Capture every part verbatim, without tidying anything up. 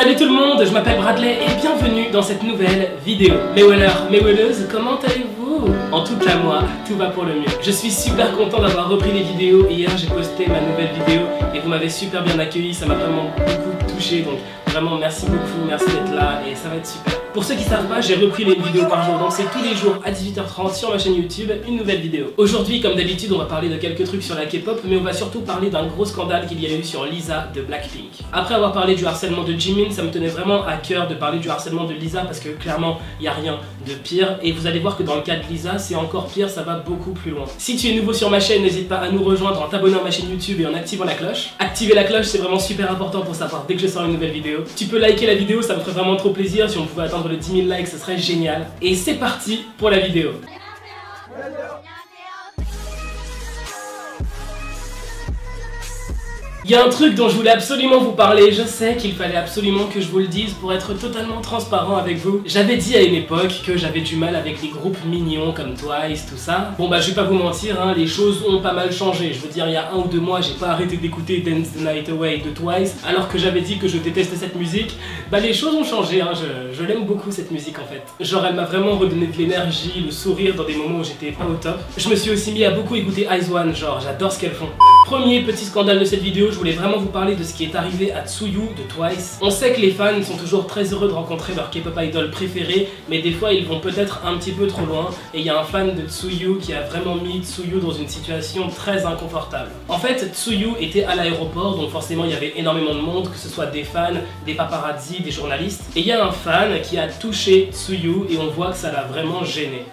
Salut tout le monde, je m'appelle Bradley et bienvenue dans cette nouvelle vidéo. Mes wellers, mes welleuses, comment allez-vous? En tout cas moi, tout va pour le mieux. Je suis super content d'avoir repris les vidéos. Hier j'ai posté ma nouvelle vidéo et vous m'avez super bien accueilli, ça m'a vraiment beaucoup touché. Donc vraiment merci beaucoup, merci d'être là et ça va être super. Pour ceux qui ne savent pas, j'ai repris les vidéos par jour, donc c'est tous les jours à dix-huit heures trente sur ma chaîne YouTube, une nouvelle vidéo. Aujourd'hui, comme d'habitude, on va parler de quelques trucs sur la K-pop, mais on va surtout parler d'un gros scandale qu'il y a eu sur Lisa de Blackpink. Après avoir parlé du harcèlement de Jimin, ça me tenait vraiment à cœur de parler du harcèlement de Lisa parce que clairement, il n'y a rien de pire. Et vous allez voir que dans le cas de Lisa, c'est encore pire, ça va beaucoup plus loin. Si tu es nouveau sur ma chaîne, n'hésite pas à nous rejoindre en t'abonnant à ma chaîne YouTube et en activant la cloche. Activer la cloche, c'est vraiment super important pour savoir dès que je sors une nouvelle vidéo. Tu peux liker la vidéo, ça me ferait vraiment trop plaisir. Si on pouvait attendre le dix mille likes, ce serait génial. Et c'est parti pour la vidéo. Il y a un truc dont je voulais absolument vous parler, je sais qu'il fallait absolument que je vous le dise pour être totalement transparent avec vous. J'avais dit à une époque que j'avais du mal avec les groupes mignons comme Twice, tout ça. Bon bah je vais pas vous mentir, hein, les choses ont pas mal changé. Je veux dire, il y a un ou deux mois, j'ai pas arrêté d'écouter Dance the Night Away de Twice, alors que j'avais dit que je détestais cette musique. Bah les choses ont changé, hein, je, je l'aime beaucoup cette musique en fait. Genre elle m'a vraiment redonné de l'énergie, le sourire dans des moments où j'étais pas au top. Je me suis aussi mis à beaucoup écouter I Z one, genre j'adore ce qu'elles font. Premier petit scandale de cette vidéo, je voulais vraiment vous parler de ce qui est arrivé à Tzuyu de Twice. On sait que les fans sont toujours très heureux de rencontrer leur K-pop idol préféré, mais des fois ils vont peut-être un petit peu trop loin. Et il y a un fan de Tzuyu qui a vraiment mis Tzuyu dans une situation très inconfortable. En fait, Tzuyu était à l'aéroport, donc forcément il y avait énormément de monde, que ce soit des fans, des paparazzi, des journalistes. Et il y a un fan qui a touché Tzuyu et on voit que ça l'a vraiment gêné.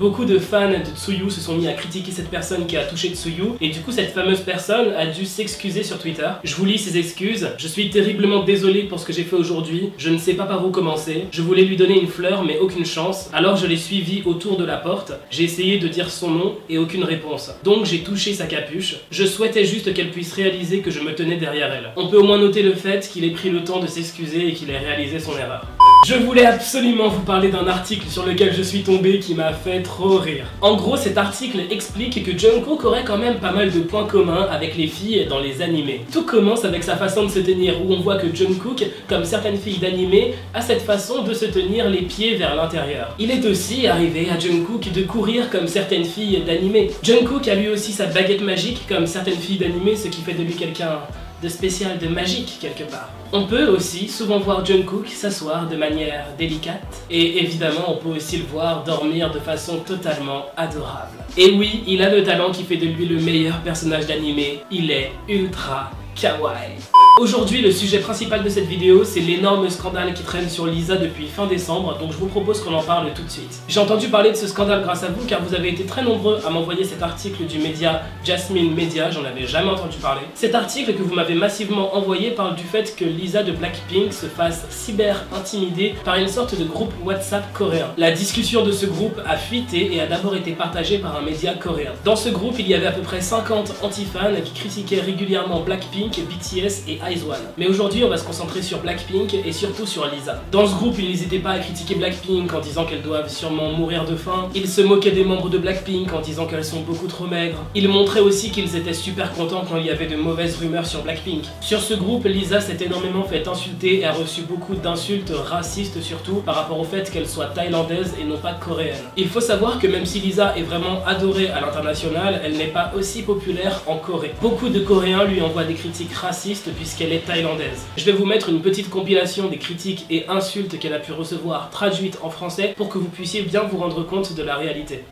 Beaucoup de fans de Tzuyu se sont mis à critiquer cette personne qui a touché Tzuyu et du coup cette fameuse personne a dû s'excuser sur Twitter. Je vous lis ses excuses. Je suis terriblement désolé pour ce que j'ai fait aujourd'hui. Je ne sais pas par où commencer. Je voulais lui donner une fleur mais aucune chance. Alors je l'ai suivi autour de la porte. J'ai essayé de dire son nom et aucune réponse. Donc j'ai touché sa capuche. Je souhaitais juste qu'elle puisse réaliser que je me tenais derrière elle. On peut au moins noter le fait qu'il ait pris le temps de s'excuser et qu'il ait réalisé son erreur. Je voulais absolument vous parler d'un article sur lequel je suis tombé qui m'a fait trop rire. En gros, cet article explique que Jungkook aurait quand même pas mal de points communs avec les filles dans les animés. Tout commence avec sa façon de se tenir, où on voit que Jungkook, comme certaines filles d'animés, a cette façon de se tenir les pieds vers l'intérieur. Il est aussi arrivé à Jungkook de courir comme certaines filles d'animés. Jungkook a lui aussi sa baguette magique comme certaines filles d'animés, ce qui fait de lui quelqu'un de spécial, de magique quelque part. On peut aussi souvent voir Jungkook s'asseoir de manière délicate et évidemment on peut aussi le voir dormir de façon totalement adorable. Et oui, il a le talent qui fait de lui le meilleur personnage d'animé, il est ultra kawaii. Aujourd'hui, le sujet principal de cette vidéo, c'est l'énorme scandale qui traîne sur Lisa depuis fin décembre, donc je vous propose qu'on en parle tout de suite. J'ai entendu parler de ce scandale grâce à vous, car vous avez été très nombreux à m'envoyer cet article du média Jasmine Media, j'en avais jamais entendu parler. Cet article que vous m'avez massivement envoyé parle du fait que Lisa de Blackpink se fasse cyber-intimider par une sorte de groupe WhatsApp coréen. La discussion de ce groupe a fuité et a d'abord été partagée par un média coréen. Dans ce groupe, il y avait à peu près cinquante anti-fans qui critiquaient régulièrement Blackpink, B T S et I Z one. Mais aujourd'hui on va se concentrer sur Blackpink et surtout sur Lisa. Dans ce groupe ils n'hésitaient pas à critiquer Blackpink en disant qu'elles doivent sûrement mourir de faim. Ils se moquaient des membres de Blackpink en disant qu'elles sont beaucoup trop maigres. Ils montraient aussi qu'ils étaient super contents quand il y avait de mauvaises rumeurs sur Blackpink. Sur ce groupe, Lisa s'est énormément fait insulter et a reçu beaucoup d'insultes racistes surtout par rapport au fait qu'elle soit thaïlandaise et non pas coréenne. Il faut savoir que même si Lisa est vraiment adorée à l'international, elle n'est pas aussi populaire en Corée. Beaucoup de Coréens lui envoient des critiques racistes puisque qu'elle est thaïlandaise. Je vais vous mettre une petite compilation des critiques et insultes qu'elle a pu recevoir traduites en français pour que vous puissiez bien vous rendre compte de la réalité.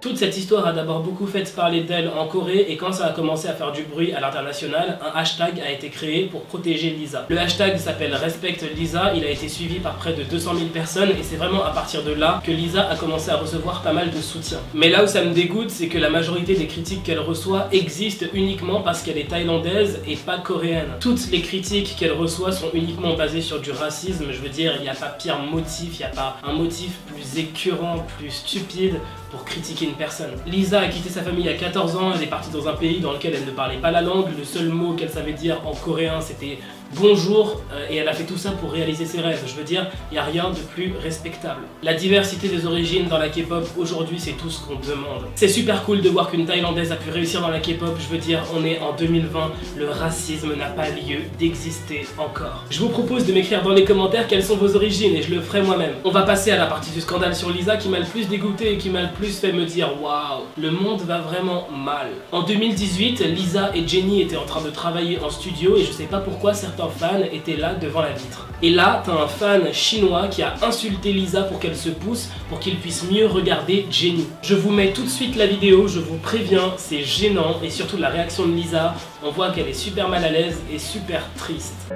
Toute cette histoire a d'abord beaucoup fait parler d'elle en Corée et quand ça a commencé à faire du bruit à l'international, un hashtag a été créé pour protéger Lisa. Le hashtag s'appelle Respect Lisa, il a été suivi par près de deux cent mille personnes et c'est vraiment à partir de là que Lisa a commencé à recevoir pas mal de soutien. Mais là où ça me dégoûte, c'est que la majorité des critiques qu'elle reçoit existent uniquement parce qu'elle est thaïlandaise et pas coréenne. Toutes les critiques qu'elle reçoit sont uniquement basées sur du racisme, je veux dire, il n'y a pas pire motif, il n'y a pas un motif plus écœurant, plus stupide pour critiquer une personne. Lisa a quitté sa famille à quatorze ans, elle est partie dans un pays dans lequel elle ne parlait pas la langue, le seul mot qu'elle savait dire en coréen c'était bonjour, et elle a fait tout ça pour réaliser ses rêves. Je veux dire, il n'y a rien de plus respectable. La diversité des origines dans la K-pop aujourd'hui, c'est tout ce qu'on demande. C'est super cool de voir qu'une Thaïlandaise a pu réussir dans la K-pop, je veux dire, on est en deux mille vingt, le racisme n'a pas lieu d'exister encore. Je vous propose de m'écrire dans les commentaires quelles sont vos origines et je le ferai moi-même. On va passer à la partie du scandale sur Lisa qui m'a le plus dégoûté et qui m'a le plus fait me dire waouh, le monde va vraiment mal. En deux mille dix-huit, Lisa et Jenny étaient en train de travailler en studio et je sais pas pourquoi certains fans étaient là devant la vitre. Et là, t'as un fan chinois qui a insulté Lisa pour qu'elle se pousse pour qu'il puisse mieux regarder Jenny. Je vous mets tout de suite la vidéo, je vous préviens, c'est gênant et surtout la réaction de Lisa, on voit qu'elle est super mal à l'aise et super triste.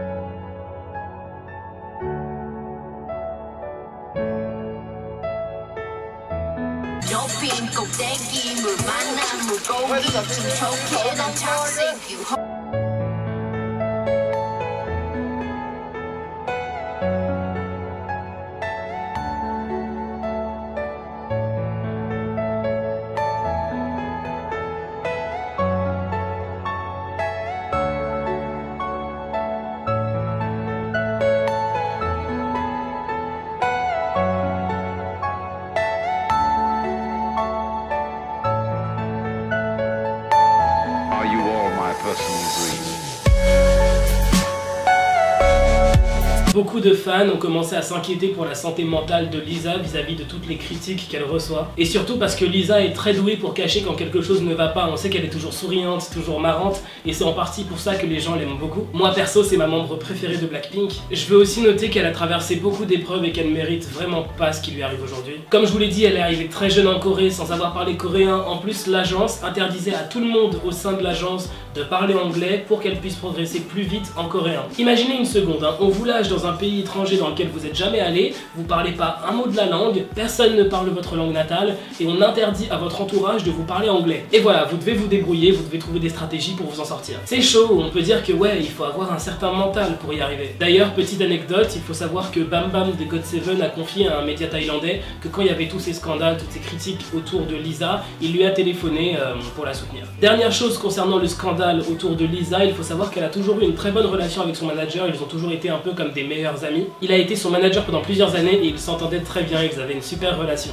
Beaucoup de fans ont commencé à s'inquiéter pour la santé mentale de Lisa vis-à-vis de toutes les critiques qu'elle reçoit. Et surtout parce que Lisa est très douée pour cacher quand quelque chose ne va pas. On sait qu'elle est toujours souriante, toujours marrante, et c'est en partie pour ça que les gens l'aiment beaucoup. Moi perso, c'est ma membre préférée de Blackpink. Je veux aussi noter qu'elle a traversé beaucoup d'épreuves et qu'elle ne mérite vraiment pas ce qui lui arrive aujourd'hui. Comme je vous l'ai dit, elle est arrivée très jeune en Corée, sans savoir parler coréen. En plus, l'agence interdisait à tout le monde au sein de l'agence de parler anglais pour qu'elle puisse progresser plus vite en coréen. Imaginez une seconde, hein, on vous lâche dans un pays étranger dans lequel vous n'êtes jamais allé, vous parlez pas un mot de la langue, personne ne parle votre langue natale et on interdit à votre entourage de vous parler anglais. Et voilà, vous devez vous débrouiller, vous devez trouver des stratégies pour vous en sortir. C'est chaud, on peut dire que ouais, il faut avoir un certain mental pour y arriver. D'ailleurs, petite anecdote, il faut savoir que Bam Bam de Got seven a confié à un média thaïlandais que quand il y avait tous ces scandales, toutes ces critiques autour de Lisa, il lui a téléphoné euh, pour la soutenir. Dernière chose concernant le scandale autour de Lisa, il faut savoir qu'elle a toujours eu une très bonne relation avec son manager, ils ont toujours été un peu comme des meilleurs amis. Il a été son manager pendant plusieurs années et ils s'entendaient très bien, ils avaient une super relation.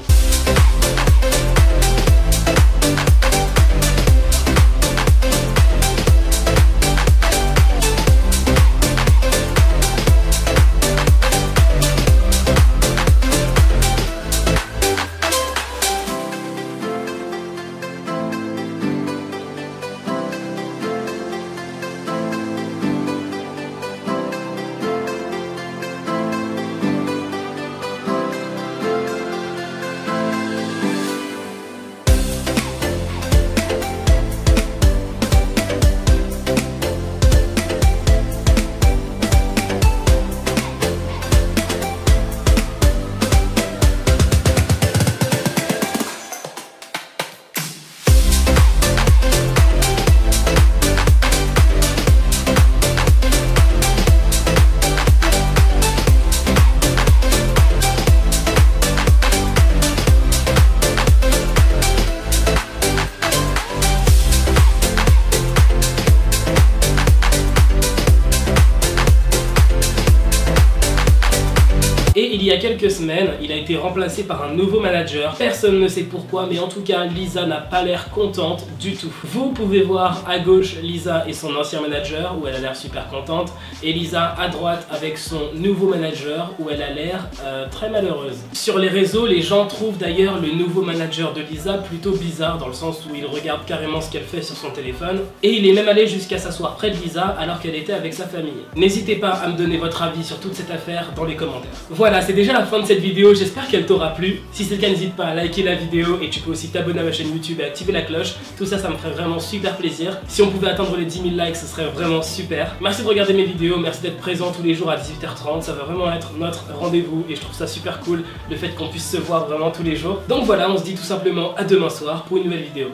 Et il y a quelques semaines, il a été remplacé par un nouveau manager. Personne ne sait pourquoi, mais en tout cas, Lisa n'a pas l'air contente du tout. Vous pouvez voir à gauche Lisa et son ancien manager, où elle a l'air super contente, et Lisa à droite avec son nouveau manager, où elle a l'air euh, très malheureuse. Sur les réseaux, les gens trouvent d'ailleurs le nouveau manager de Lisa plutôt bizarre, dans le sens où il regarde carrément ce qu'elle fait sur son téléphone, et il est même allé jusqu'à s'asseoir près de Lisa alors qu'elle était avec sa famille. N'hésitez pas à me donner votre avis sur toute cette affaire dans les commentaires. Voilà. Voilà, c'est déjà la fin de cette vidéo, j'espère qu'elle t'aura plu. Si c'est le cas, n'hésite pas à liker la vidéo et tu peux aussi t'abonner à ma chaîne YouTube et activer la cloche. Tout ça, ça me ferait vraiment super plaisir. Si on pouvait atteindre les dix mille likes, ce serait vraiment super. Merci de regarder mes vidéos, merci d'être présent tous les jours à dix-huit heures trente. Ça va vraiment être notre rendez-vous et je trouve ça super cool, le fait qu'on puisse se voir vraiment tous les jours. Donc voilà, on se dit tout simplement à demain soir pour une nouvelle vidéo.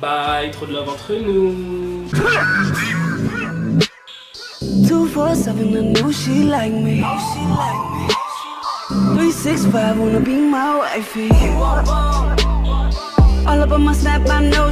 Bye, trop de love entre nous. three six five, wanna be my wifey. all up on my snap, I know